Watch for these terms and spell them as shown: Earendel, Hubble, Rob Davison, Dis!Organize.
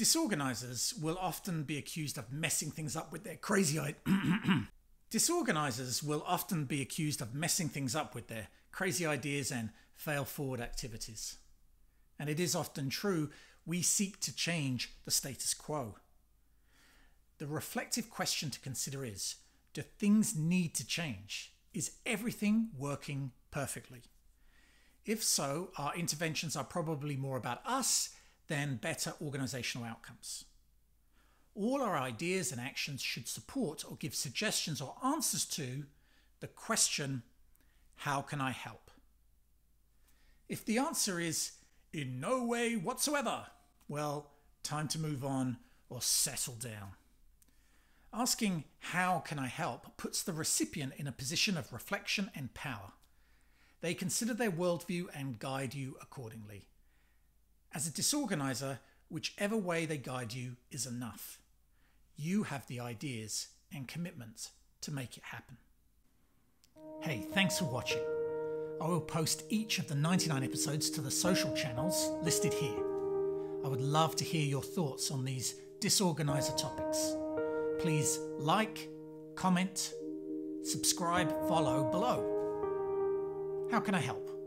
Disorganizers will often be accused of messing things up with their crazy ideas and fail-forward activities. And it is often true, we seek to change the status quo. The reflective question to consider is, do things need to change? Is everything working perfectly? If so, our interventions are probably more about us than better organizational outcomes. All our ideas and actions should support or give suggestions or answers to the question, how can I help? If the answer is, in no way whatsoever, well, time to move on or settle down. Asking, how can I help, puts the recipient in a position of reflection and power. They consider their worldview and guide you accordingly. As a disorganizer, whichever way they guide you is enough. You have the ideas and commitment to make it happen. Hey, thanks for watching. I will post each of the 99 episodes to the social channels listed here. I would love to hear your thoughts on these disorganizer topics. Please like, comment, subscribe, follow below. How can I help?